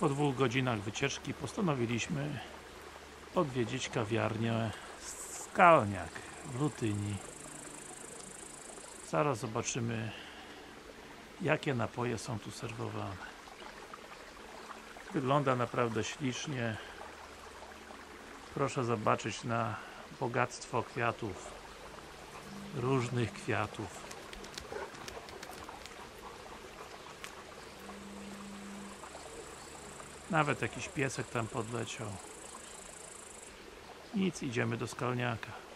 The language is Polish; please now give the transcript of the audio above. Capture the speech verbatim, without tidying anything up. Po dwóch godzinach wycieczki postanowiliśmy odwiedzić kawiarnię Skalniak w Lutyni. Zaraz zobaczymy, jakie napoje są tu serwowane. Wygląda naprawdę ślicznie. Proszę zobaczyć na bogactwo kwiatów, różnych kwiatów. Nawet jakiś piesek tam podleciał. Nic, idziemy do Skalniaka.